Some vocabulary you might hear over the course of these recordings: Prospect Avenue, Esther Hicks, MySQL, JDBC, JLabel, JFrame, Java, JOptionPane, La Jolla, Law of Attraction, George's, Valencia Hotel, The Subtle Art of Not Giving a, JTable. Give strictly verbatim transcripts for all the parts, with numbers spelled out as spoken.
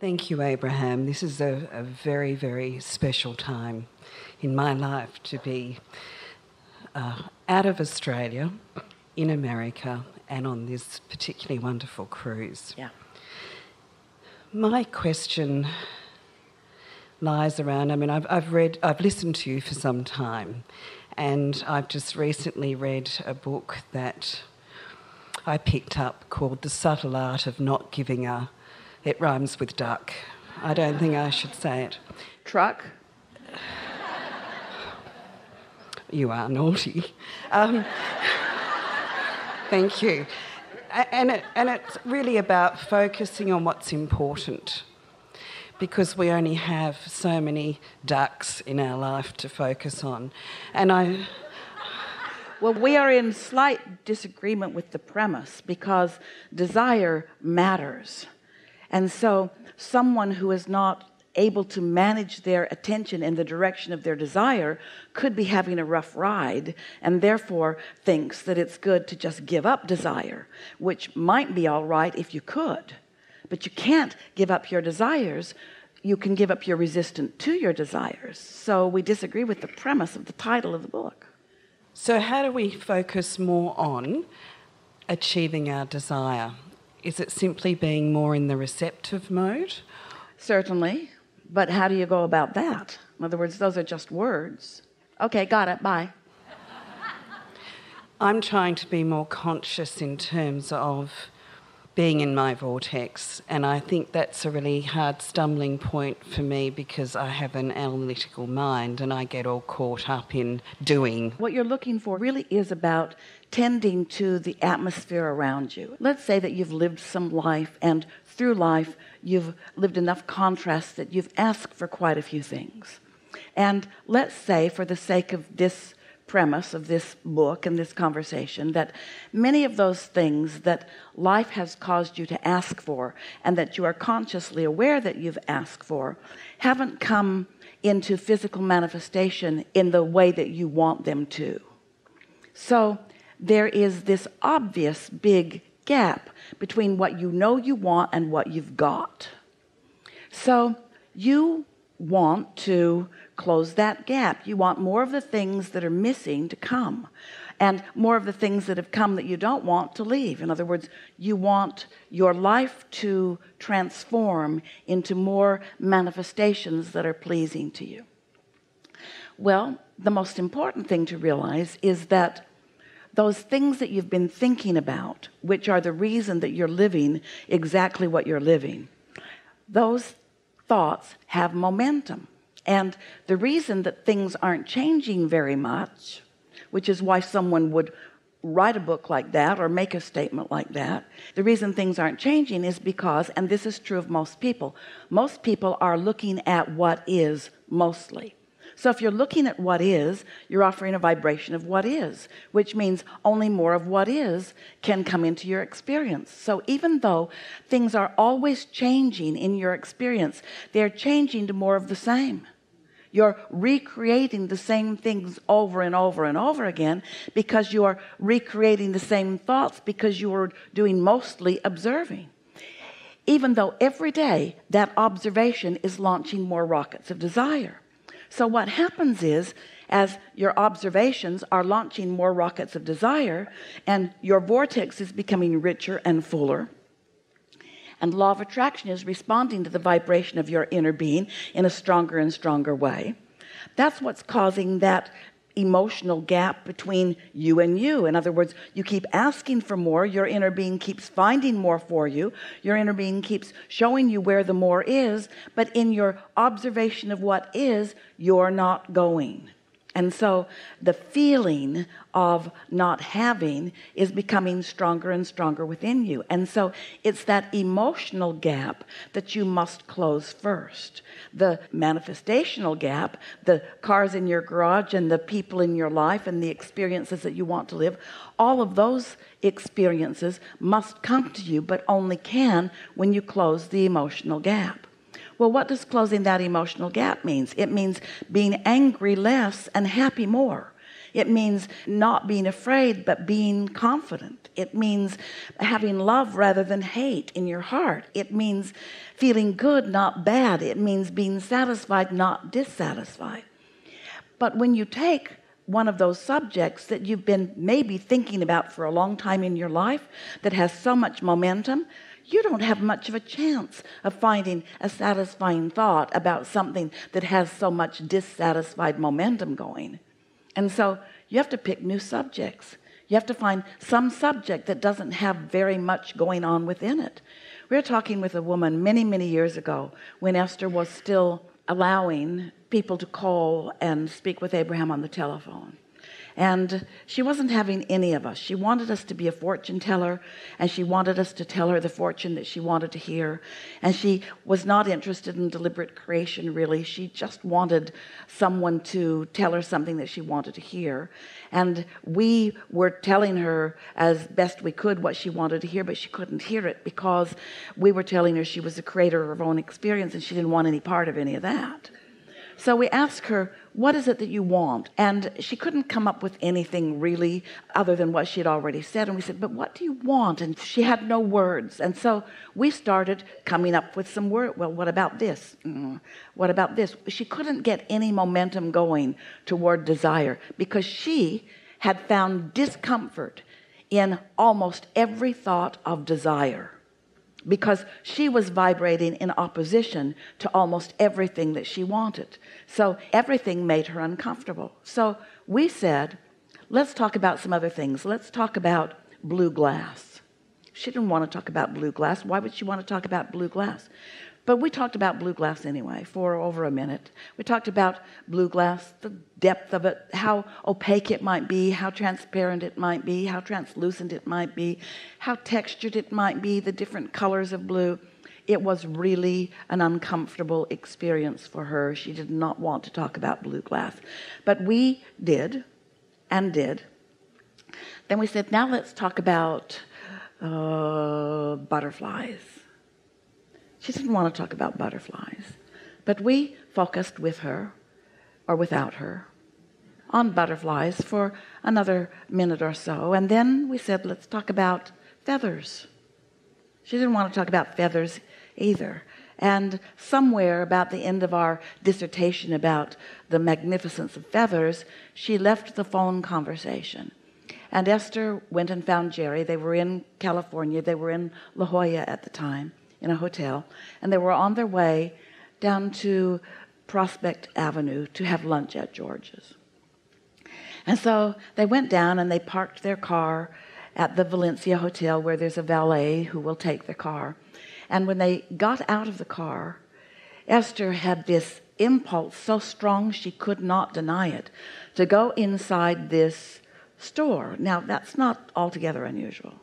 Thank you, Abraham. This is a, a very, very special time in my life to be uh, out of Australia, in America, and on this particularly wonderful cruise. Yeah. My question lies around, I mean, I've, I've read, I've listened to you for some time, and I've just recently read a book that I picked up called The Subtle Art of Not Giving a. It rhymes with duck. I don't think I should say it. Truck? You are naughty. Um, thank you. And, it, and it's really about focusing on what's important, because we only have so many ducks in our life to focus on. And I... Well, we are in slight disagreement with the premise, because desire matters. And so someone who is not able to manage their attention in the direction of their desire could be having a rough ride, and therefore thinks that it's good to just give up desire, which might be all right if you could. But you can't give up your desires. You can give up your resistance to your desires. So we disagree with the premise of the title of the book. So how do we focus more on achieving our desire? Is it simply being more in the receptive mode? Certainly. But how do you go about that? In other words, those are just words. Okay, got it, bye. I'm trying to be more conscious in terms of being in my vortex, and I think that's a really hard stumbling point for me, because I have an analytical mind and I get all caught up in doing. What you're looking for really is about tending to the atmosphere around you. Let's say that you've lived some life, and through life you've lived enough contrast that you've asked for quite a few things. And let's say, for the sake of this premise of this book and this conversation, that many of those things that life has caused you to ask for, and that you are consciously aware that you've asked for, haven't come into physical manifestation in the way that you want them to. So there is this obvious big gap between what you know you want and what you've got. So you want to close that gap. You want more of the things that are missing to come, and more of the things that have come that you don't want to leave. In other words, you want your life to transform into more manifestations that are pleasing to you. Well, the most important thing to realize is that those things that you've been thinking about, which are the reason that you're living exactly what you're living, those thoughts have momentum. And the reason that things aren't changing very much, which is why someone would write a book like that or make a statement like that, the reason things aren't changing is because, and this is true of most people, most people are looking at what is mostly. So if you're looking at what is, you're offering a vibration of what is, which means only more of what is can come into your experience. So even though things are always changing in your experience, they're changing to more of the same. You're recreating the same things over and over and over again, because you are recreating the same thoughts, because you are doing mostly observing. Even though every day that observation is launching more rockets of desire. So what happens is, as your observations are launching more rockets of desire, and your vortex is becoming richer and fuller, and law of attraction is responding to the vibration of your inner being in a stronger and stronger way, that's what's causing that emotional gap between you and you. In other words, you keep asking for more, your inner being keeps finding more for you, your inner being keeps showing you where the more is, but in your observation of what is, you're not going. And so the feeling of not having is becoming stronger and stronger within you. And so it's that emotional gap that you must close first. The manifestational gap, the cars in your garage and the people in your life and the experiences that you want to live, all of those experiences must come to you, but only can when you close the emotional gap. Well, what does closing that emotional gap mean? It means being angry less and happy more. It means not being afraid, but being confident. It means having love rather than hate in your heart. It means feeling good, not bad. It means being satisfied, not dissatisfied. But when you take one of those subjects that you've been maybe thinking about for a long time in your life, that has so much momentum, you don't have much of a chance of finding a satisfying thought about something that has so much dissatisfied momentum going. And so you have to pick new subjects. You have to find some subject that doesn't have very much going on within it. We were talking with a woman many, many years ago when Esther was still allowing people to call and speak with Abraham on the telephone. And she wasn't having any of us. She wanted us to be a fortune teller, and she wanted us to tell her the fortune that she wanted to hear. And she was not interested in deliberate creation, really. She just wanted someone to tell her something that she wanted to hear. And we were telling her as best we could what she wanted to hear, but she couldn't hear it because we were telling her she was the creator of her own experience, and she didn't want any part of any of that. So we asked her, what is it that you want? And she couldn't come up with anything really other than what she had already said. And we said, but what do you want? And she had no words. And so we started coming up with some words. Well, what about this? Mm, what about this? She couldn't get any momentum going toward desire because she had found discomfort in almost every thought of desire, because she was vibrating in opposition to almost everything that she wanted. So everything made her uncomfortable. So we said, let's talk about some other things. Let's talk about blue glass. She didn't want to talk about blue glass. Why would she want to talk about blue glass? But we talked about blue glass anyway for over a minute. We talked about blue glass, the depth of it, how opaque it might be, how transparent it might be, how translucent it might be, how textured it might be, the different colors of blue. It was really an uncomfortable experience for her. She did not want to talk about blue glass. But we did and did. Then we said, now let's talk about uh, butterflies. She didn't want to talk about butterflies, but we focused with her, or without her, on butterflies for another minute or so. And then we said, let's talk about feathers. She didn't want to talk about feathers either. And somewhere about the end of our dissertation about the magnificence of feathers, she left the phone conversation. And Esther went and found Jerry. They were in California. They were in La Jolla at the time, in a hotel, and they were on their way down to Prospect Avenue to have lunch at George's. And so they went down and they parked their car at the Valencia Hotel, where there's a valet who will take the car. And when they got out of the car, Esther had this impulse so strong she could not deny it, to go inside this store. Now, that's not altogether unusual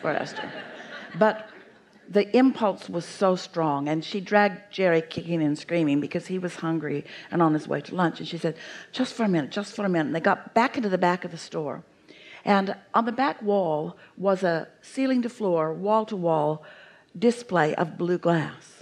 for Esther, but the impulse was so strong, and she dragged Jerry kicking and screaming because he was hungry and on his way to lunch. And she said, just for a minute, just for a minute. And they got back into the back of the store. And on the back wall was a ceiling to floor, wall to wall display of blue glass.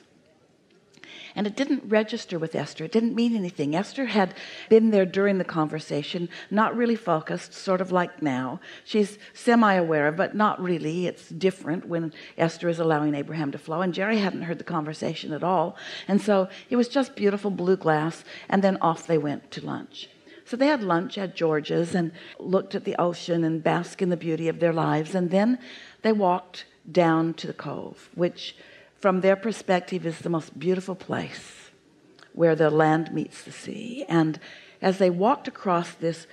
And it didn't register with Esther. It didn't mean anything. Esther had been there during the conversation, not really focused, sort of like now. She's semi-aware, but not really. It's different when Esther is allowing Abraham to flow. And Jerry hadn't heard the conversation at all. And so it was just beautiful blue glass. And then off they went to lunch. So they had lunch at George's and looked at the ocean and basked in the beauty of their lives. And then they walked down to the cove, which from their perspective is the most beautiful place, where the land meets the sea. And as they walked across this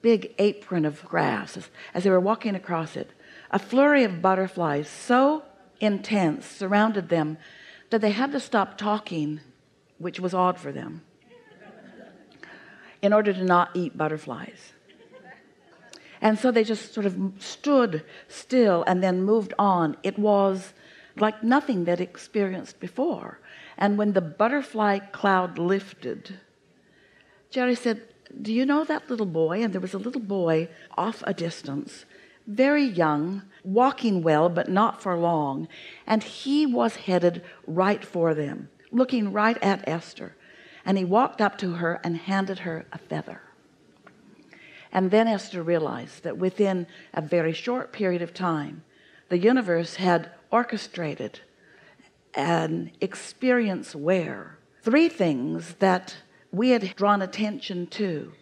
big apron of grass, as they were walking across it, a flurry of butterflies so intense surrounded them that they had to stop talking, which was odd for them, in order to not eat butterflies. And so they just sort of stood still and then moved on. It was like nothing they'd experienced before. And when the butterfly cloud lifted, Jerry said, do you know that little boy? And there was a little boy off a distance, very young, walking well, but not for long. And he was headed right for them, looking right at Esther. And he walked up to her and handed her a feather. and then has to realize that within a very short period of time, the universe had orchestrated an experience where three things that we had drawn attention to,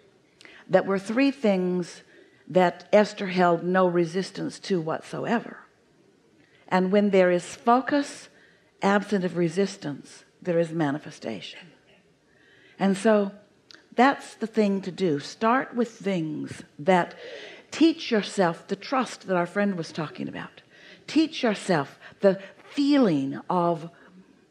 that were three things that Esther held no resistance to whatsoever. And when there is focus, absent of resistance, there is manifestation. And so that's the thing to do. Start with things that teach yourself the trust that our friend was talking about. Teach yourself the feeling of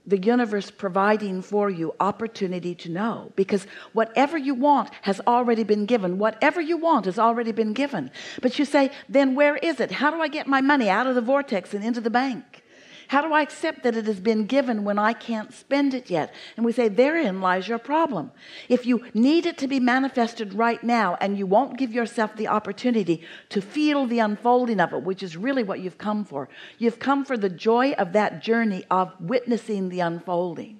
the universe providing for you opportunity to know, because whatever you want has already been given. Whatever you want has already been given. But you say, then where is it? How do I get my money out of the vortex and into the bank? How do I accept that it has been given when I can't spend it yet? And we say, therein lies your problem. If you need it to be manifested right now and you won't give yourself the opportunity to feel the unfolding of it, which is really what you've come for. You've come for the joy of that journey of witnessing the unfolding.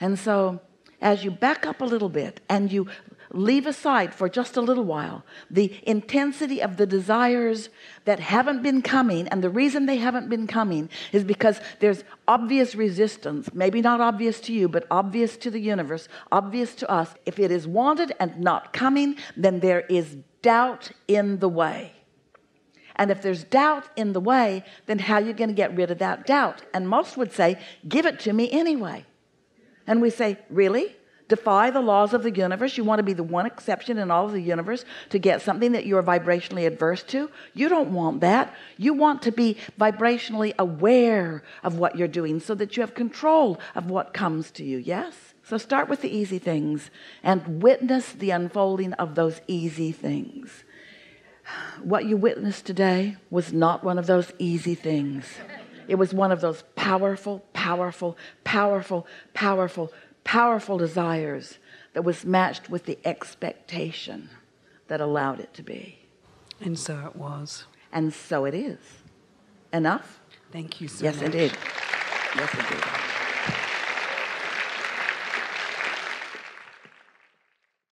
And so as you back up a little bit and you leave aside for just a little while the intensity of the desires that haven't been coming, and the reason they haven't been coming is because there's obvious resistance, maybe not obvious to you, but obvious to the universe, obvious to us. If it is wanted and not coming, then there is doubt in the way. And if there's doubt in the way, then how are you going to get rid of that doubt? And most would say, give it to me anyway. And we say, really? Defy the laws of the universe? You want to be the one exception in all of the universe to get something that you're vibrationally adverse to? You don't want that. You want to be vibrationally aware of what you're doing so that you have control of what comes to you. Yes? So start with the easy things and witness the unfolding of those easy things. What you witnessed today was not one of those easy things. It was one of those powerful, powerful, powerful, powerful powerful desires that was matched with the expectation that allowed it to be. And so it was. And so it is. Enough? Thank you so much. Yes, indeed. Yes, indeed.